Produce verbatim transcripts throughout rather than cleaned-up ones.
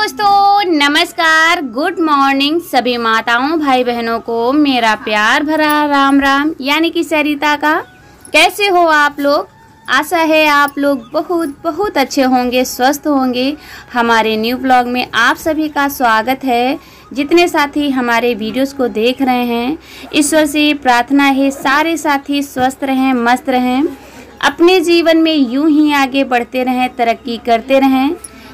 दोस्तों, नमस्कार, good morning सभी माताओं भाई बहनों को मेरा प्यार भरा राम राम यानी कि सरिता का। कैसे हो आप लोग? आशा है आप लोग बहुत बहुत अच्छे होंगे, स्वस्थ होंगे। हमारे न्यू ब्लॉग में आप सभी का स्वागत है। जितने साथी हमारे वीडियोस को देख रहे हैं, ईश्वर से प्रार्थना है सारे साथी स्वस्थ रहें, मस्त रहें, अपने जीवन में यूं ही आगे बढ़ते रहें, तरक्की करते रहें।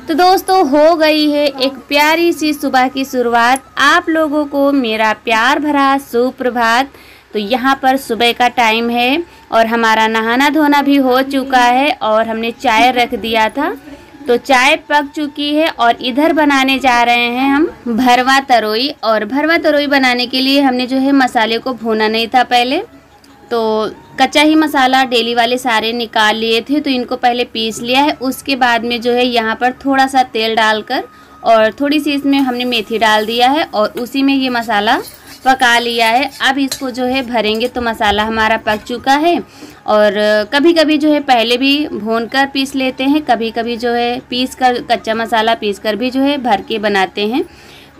तो दोस्तों, हो गई है एक प्यारी सी सुबह की शुरुआत। आप लोगों को मेरा प्यार भरा सुप्रभात। तो यहाँ पर सुबह का टाइम है और हमारा नहाना धोना भी हो चुका है और हमने चाय रख दिया था, तो चाय पक चुकी है। और इधर बनाने जा रहे हैं हम भरवा तरोई। और भरवा तरोई बनाने के लिए हमने जो है मसाले को भूना नहीं था पहले, तो कच्चा ही मसाला डेली वाले सारे निकाल लिए थे, तो इनको पहले पीस लिया है। उसके बाद में जो है यहाँ पर थोड़ा सा तेल डालकर और थोड़ी सी इसमें हमने मेथी डाल दिया है और उसी में ये मसाला पका लिया है। अब इसको जो है भरेंगे। तो मसाला हमारा पक चुका है और कभी कभी जो है पहले भी भून कर पीस लेते हैं, कभी कभी जो है पीस कर कच्चा मसाला पीस कर भी जो है भर के बनाते हैं।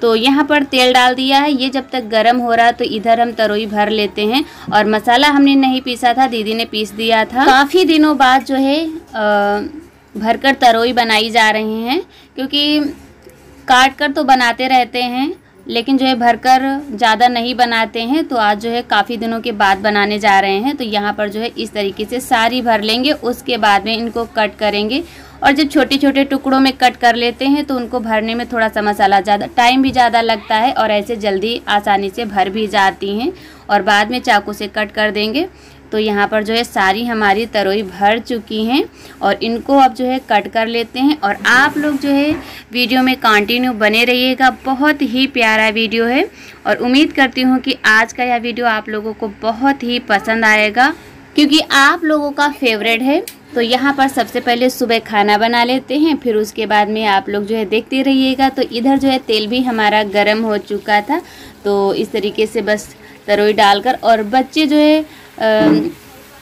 तो यहाँ पर तेल डाल दिया है। ये जब तक गर्म हो रहा है तो इधर हम तरोई भर लेते हैं। और मसाला हमने नहीं पीसा था, दीदी ने पीस दिया था। काफ़ी दिनों बाद जो है भरकर तरोई बनाई जा रही हैं, क्योंकि काट कर तो बनाते रहते हैं लेकिन जो है भरकर ज़्यादा नहीं बनाते हैं। तो आज जो है काफ़ी दिनों के बाद बनाने जा रहे हैं। तो यहाँ पर जो है इस तरीके से सारी भर लेंगे। उसके बाद में इनको कट करेंगे और जब छोटे छोटे टुकड़ों में कट कर लेते हैं तो उनको भरने में थोड़ा सा मसाला ज़्यादा टाइम भी ज़्यादा लगता है और ऐसे जल्दी आसानी से भर भी जाती हैं और बाद में चाकू से कट कर देंगे। तो यहाँ पर जो है सारी हमारी तरोई भर चुकी हैं और इनको अब जो है कट कर लेते हैं। और आप लोग जो है वीडियो में कंटिन्यू बने रहिएगा। बहुत ही प्यारा वीडियो है और उम्मीद करती हूँ कि आज का यह वीडियो आप लोगों को बहुत ही पसंद आएगा, क्योंकि आप लोगों का फेवरेट है। तो यहाँ पर सबसे पहले सुबह खाना बना लेते हैं, फिर उसके बाद में आप लोग जो है देखते रहिएगा। तो इधर जो है तेल भी हमारा गर्म हो चुका था, तो इस तरीके से बस तरोई डालकर। और बच्चे जो है आ,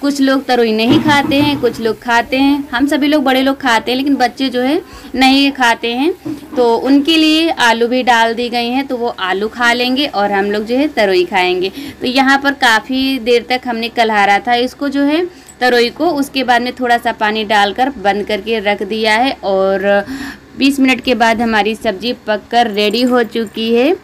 कुछ लोग तरोई नहीं खाते हैं, कुछ लोग खाते हैं, हम सभी लोग बड़े लोग खाते हैं, लेकिन बच्चे जो है नहीं खाते हैं। तो उनके लिए आलू भी डाल दी गई हैं, तो वो आलू खा लेंगे और हम लोग जो है तरोई खाएंगे। तो यहाँ पर काफ़ी देर तक हमने कल्हारा था इसको जो है तरोई को। उसके बाद में थोड़ा सा पानी डालकर बंद करके रख दिया है और बीस मिनट के बाद हमारी सब्जी पककर रेडी हो चुकी है।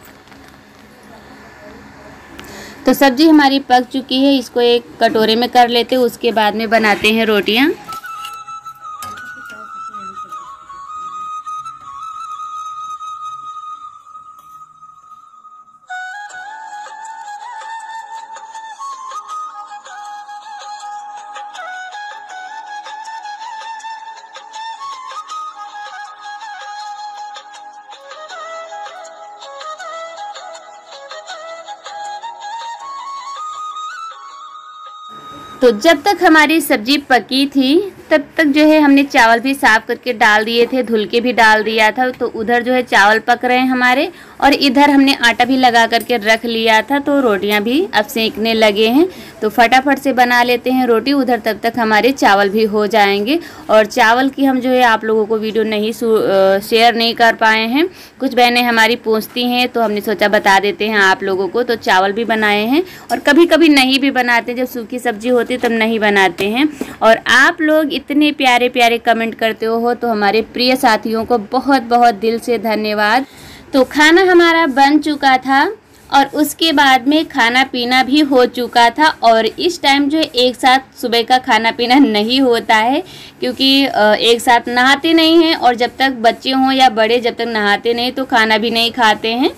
तो सब्जी हमारी पक चुकी है, इसको एक कटोरे में कर लेते हैं। उसके बाद में बनाते हैं रोटियां। तो जब तक हमारी सब्जी पकी थी तब तक जो है हमने चावल भी साफ़ करके डाल दिए थे, धुल के भी डाल दिया था। तो उधर जो है चावल पक रहे हैं हमारे और इधर हमने आटा भी लगा करके रख लिया था। तो रोटियां भी अब सेकने लगे हैं, तो फटाफट से बना लेते हैं रोटी। उधर तब तक हमारे चावल भी हो जाएंगे। और चावल की हम जो है आप लोगों को वीडियो नहीं शेयर नहीं कर पाए हैं, कुछ बहनें हमारी पूछती हैं, तो हमने सोचा बता देते हैं आप लोगों को। तो चावल भी बनाए हैं और कभी कभी नहीं भी बनाते, जब सूखी सब्जी होती तब नहीं बनाते हैं। और आप लोग इतने प्यारे प्यारे कमेंट करते हो, तो हमारे प्रिय साथियों को बहुत बहुत दिल से धन्यवाद। तो खाना हमारा बन चुका था और उसके बाद में खाना पीना भी हो चुका था। और इस टाइम जो है एक साथ सुबह का खाना पीना नहीं होता है, क्योंकि एक साथ नहाते नहीं हैं और जब तक बच्चे हों या बड़े, जब तक नहाते नहीं तो खाना भी नहीं खाते हैं।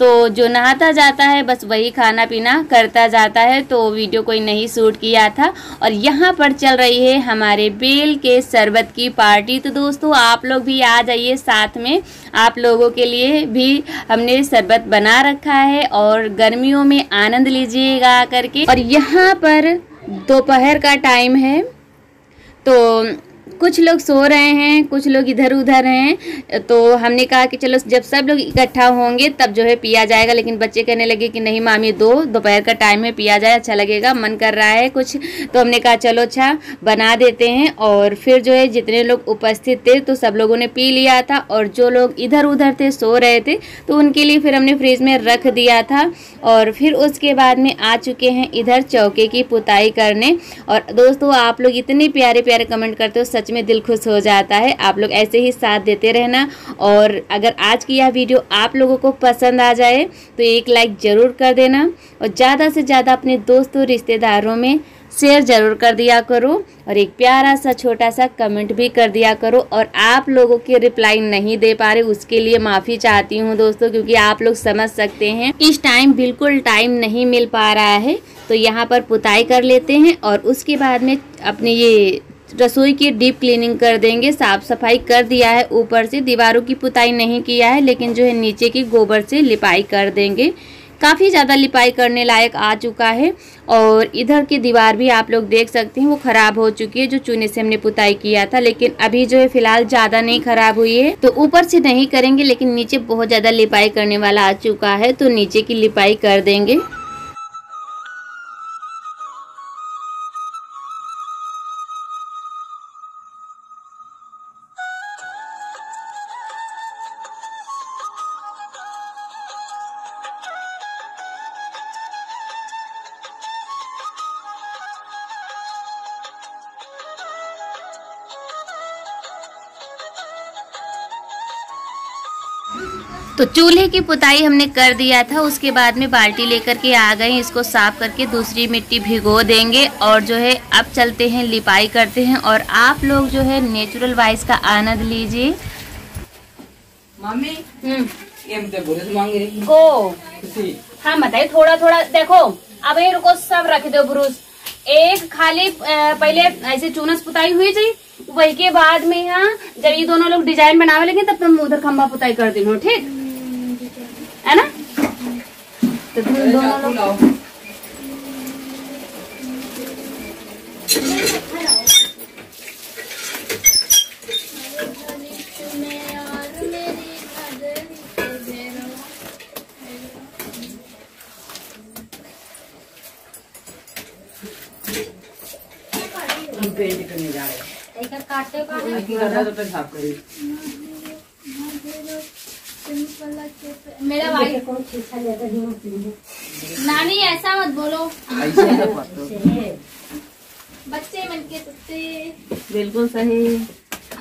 तो जो नहाता जाता है बस वही खाना पीना करता जाता है। तो वीडियो कोई नहीं शूट किया था। और यहाँ पर चल रही है हमारे बेल के शरबत की पार्टी। तो दोस्तों, आप लोग भी आ जाइए साथ में। आप लोगों के लिए भी हमने शरबत बना रखा है और गर्मियों में आनंद लीजिएगा करके। और यहाँ पर दोपहर का टाइम है, तो कुछ लोग सो रहे हैं, कुछ लोग इधर उधर हैं, तो हमने कहा कि चलो जब सब लोग इकट्ठा होंगे तब जो है पिया जाएगा। लेकिन बच्चे कहने लगे कि नहीं मामी दो, दोपहर का टाइम है, पिया जाए, अच्छा लगेगा, मन कर रहा है कुछ। तो हमने कहा चलो अच्छा बना देते हैं। और फिर जो है जितने लोग उपस्थित थे तो सब लोगों ने पी लिया था, और जो लोग इधर उधर थे सो रहे थे तो उनके लिए फिर हमने फ्रिज में रख दिया था। और फिर उसके बाद में आ चुके हैं इधर चौके की पुताई करने। और दोस्तों आप लोग इतने प्यारे प्यारे कमेंट करते हो, सच में दिल खुश हो जाता है। आप लोग ऐसे ही साथ देते रहना। और अगर आज की यह वीडियो आप लोगों को पसंद आ जाए तो एक लाइक ज़रूर कर देना, और ज़्यादा से ज़्यादा अपने दोस्तों रिश्तेदारों में शेयर ज़रूर कर दिया करो, और एक प्यारा सा छोटा सा कमेंट भी कर दिया करो। और आप लोगों की रिप्लाई नहीं दे पा रहे उसके लिए माफ़ी चाहती हूँ दोस्तों, क्योंकि आप लोग समझ सकते हैं इस टाइम बिल्कुल टाइम नहीं मिल पा रहा है। तो यहाँ पर पुताई कर लेते हैं और उसके बाद में अपने ये रसोई की डीप क्लीनिंग कर देंगे। साफ़ सफाई कर दिया है, ऊपर से दीवारों की पुताई नहीं किया है, लेकिन जो है नीचे की गोबर से लिपाई कर देंगे। काफ़ी ज़्यादा लिपाई करने लायक आ चुका है। और इधर की दीवार भी आप लोग देख सकते हैं वो ख़राब हो चुकी है, जो चूने से हमने पुताई किया था, लेकिन अभी जो है फ़िलहाल ज़्यादा नहीं ख़राब हुई है। तो ऊपर से नहीं करेंगे, लेकिन नीचे बहुत ज़्यादा लिपाई करने वाला आ चुका है तो नीचे की लिपाई कर देंगे। तो चूल्हे की पुताई हमने कर दिया था। उसके बाद में बाल्टी लेकर के आ गए, इसको साफ करके दूसरी मिट्टी भिगो देंगे। और जो है अब चलते हैं लिपाई करते हैं, और आप लोग जो है नेचुरल वाइज का आनंद लीजिए। मम्मी हम्म ओ हाँ बताइए, थोड़ा थोड़ा देखो, अब ये रुको, सब रख दो ब्रूस, एक खाली पहले ऐसे चूनस पुताई हुई थी, वही के बाद में यहाँ जब ये दोनों लोग डिजाइन बनावे लगे तब तुम उधर खम्बा पुताई कर देना, ठीक है ना। तो तुम दोनों लोग पेंट करने जा रहे हैं। काटे तो साफ मेरा भाई नानी ऐसा मत बोलो, बच्चे मन के सकते बिल्कुल सही।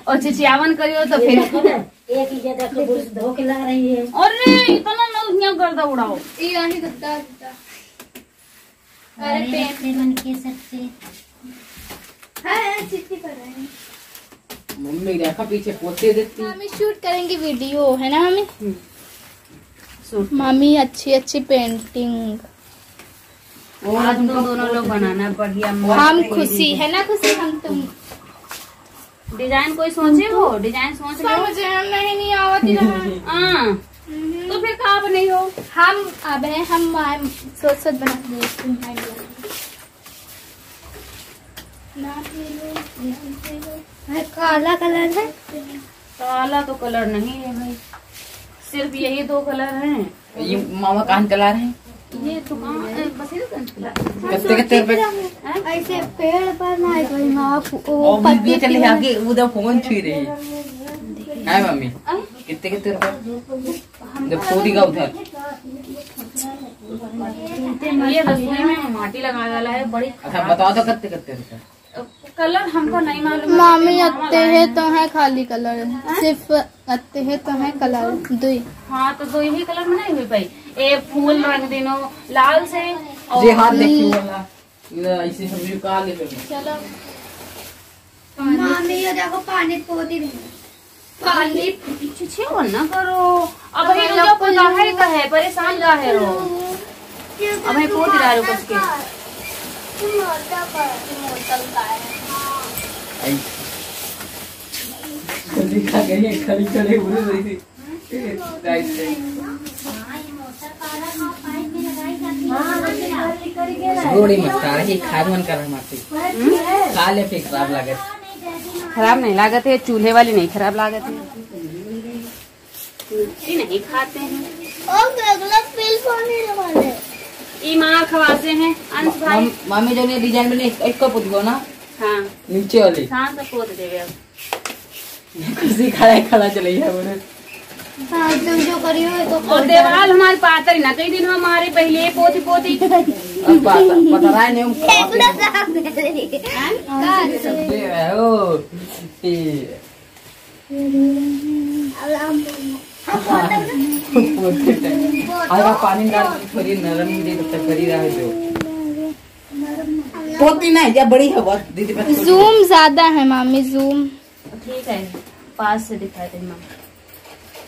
और चिचियावन करियो तो फिर एक ही धो के ला रही है, और इतना लोग गर्दा उड़ाओ, अरे मन के सकते मम्मी देखा पीछे पोते देती। हमें शूट करेंगे वीडियो है ना, हमें शूट मम्मी अच्छी अच्छी पेंटिंग आज तुम दोनों लोग बनाना बढ़िया। हम खुशी है ना, खुशी हम तुम डिजाइन कोई सोचे हो, डिजाइन सोच समझे हम नहीं नहीं आवती हां, तो फिर कहाँ बने हो हम, अब है हम सोच सोच बना काला कलर है, काला तो कलर नहीं है भाई, सिर्फ यही दो कलर हैं। ये मामा कान चला रहे हैं, ये तो कान ऐसे पेड़ पर ना चले आगे उधर फोन छू रही है मम्मी, कितने कितने रुपए का उधर। ये रसोई में माटी लगा वाला है बड़ी, अच्छा बताओ तो कितने कितने रुपए कलर हमको नहीं मालूम। मामी आते हैं तो है खाली कलर, सिर्फ आते हैं तो है कलर दो, हाँ तो दो ही कलर बनाए हुए भाई। ए फूल रंग देनो लाल से, और हाथ देखिए वाला इसी सब्जी का ले लो। चलो मामी ये देखो पानी पोती पानी पीछे हो ना करो, अब ये लोग को जाहिर का है परेशान का है रो, अब है पोती डालो उसके मोटा पर मोटा का है जल्दी खा गई खली चले उड़े रही थी राइट से। हां ये मोटा काला का पाइप में लगाई जाती है, हां कर कर के गोड़ी मत खा, ये खाद मन कर मारती काले पे खराब लगे। खराब नहीं लागत है, चूल्हे वाली नहीं खराब लागत है, नहीं खाते हैं माँ खवाते हैं। अंश भाई मामी जो ने डिजाइन बने एक कप उठो ना, हाँ नीचे वाली, हाँ तो पोत देवे। अब कुर्सी खड़ा खड़ा चले जाए बोले, हाँ तुम जो करियो तो। और देवाल हमारे पातर ही ना, कई दिन हमारे पहले पोती पोती अब पाता पता रहा नहीं पूरा साफ है का दे ओ अब हम हम आधा पानी डाल थोड़ी नरम दे तब तक करी रहा है जो पोती नहीं जा बड़ी है बहुत दीदी। जूम ज्यादा है मामी, जूम ठीक है पास से दिखा दे माँ।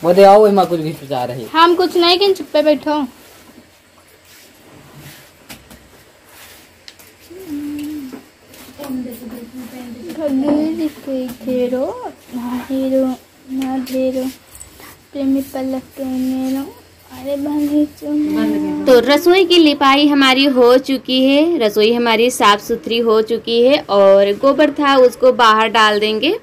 बोले आओ माँ कुछ भी जा रही, हम कुछ नहीं कि चुप्पे बैठो। घेरो ना घेरो ना घेरो प्रेमी पलक के मेरो। अरे भाई तो रसोई की लिपाई हमारी हो चुकी है, रसोई हमारी साफ़ सुथरी हो चुकी है और गोबर था उसको बाहर डाल देंगे।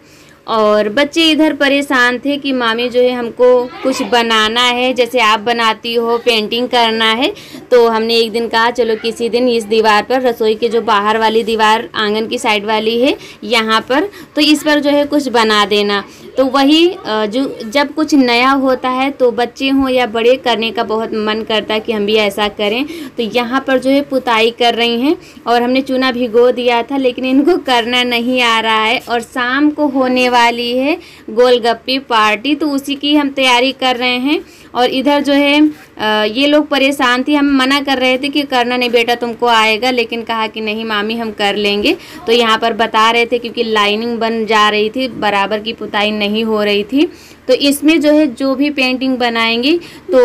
और बच्चे इधर परेशान थे कि मामी जो है हमको कुछ बनाना है, जैसे आप बनाती हो पेंटिंग करना है। तो हमने एक दिन कहा चलो किसी दिन इस दीवार पर, रसोई के जो बाहर वाली दीवार आंगन की साइड वाली है यहाँ पर, तो इस पर जो है कुछ बना देना। तो वही जो जब कुछ नया होता है तो बच्चे हों या बड़े, करने का बहुत मन करता है कि हम भी ऐसा करें। तो यहाँ पर जो है पुताई कर रही हैं और हमने चूना भिगो दिया था लेकिन इनको करना नहीं आ रहा है। और शाम को होने वाली है गोलगप्पे पार्टी, तो उसी की हम तैयारी कर रहे हैं। और इधर जो है ये लोग परेशान थी, हम मना कर रहे थे कि करना नहीं बेटा तुमको आएगा, लेकिन कहा कि नहीं मामी हम कर लेंगे। तो यहाँ पर बता रहे थे क्योंकि लाइनिंग बन जा रही थी, बराबर की पुताई नहीं हो रही थी। तो इसमें जो है जो भी पेंटिंग बनाएंगी तो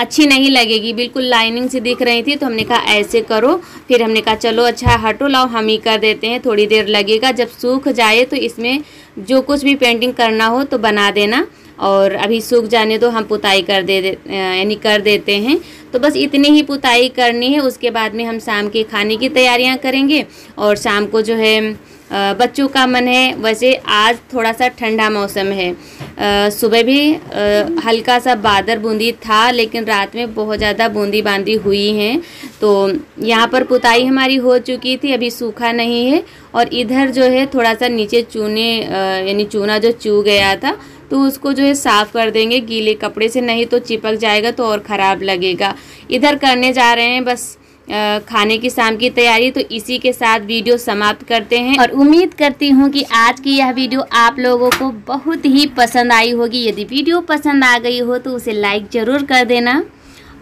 अच्छी नहीं लगेगी, बिल्कुल लाइनिंग से दिख रही थी। तो हमने कहा ऐसे करो, फिर हमने कहा चलो अच्छा हटो लाओ हम ही कर देते हैं, थोड़ी देर लगेगा, जब सूख जाए तो इसमें जो कुछ भी पेंटिंग करना हो तो बना देना। और अभी सूख जाने तो हम पुताई कर दे यानी कर देते हैं। तो बस इतनी ही पुताई करनी है, उसके बाद में हम शाम के खाने की तैयारियाँ करेंगे। और शाम को जो है बच्चों का मन है, वैसे आज थोड़ा सा ठंडा मौसम है, आ, सुबह भी आ, हल्का सा बादल बूंदी था लेकिन रात में बहुत ज़्यादा बूंदी बांदी हुई हैं। तो यहाँ पर पुताई हमारी हो चुकी थी, अभी सूखा नहीं है। और इधर जो है थोड़ा सा नीचे चूने यानी चूना जो चू गया था तो उसको जो है साफ़ कर देंगे गीले कपड़े से, नहीं तो चिपक जाएगा तो और ख़राब लगेगा। इधर करने जा रहे हैं बस खाने की शाम की तैयारी। तो इसी के साथ वीडियो समाप्त करते हैं और उम्मीद करती हूँ कि आज की यह वीडियो आप लोगों को बहुत ही पसंद आई होगी। यदि वीडियो पसंद आ गई हो तो उसे लाइक ज़रूर कर देना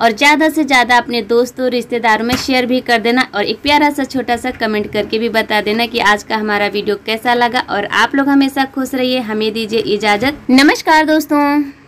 और ज़्यादा से ज़्यादा अपने दोस्तों रिश्तेदारों में शेयर भी कर देना। और एक प्यारा सा छोटा सा कमेंट करके भी बता देना कि आज का हमारा वीडियो कैसा लगा। और आप लोग हमेशा खुश रहिए, हमें दीजिए इजाज़त। नमस्कार दोस्तों।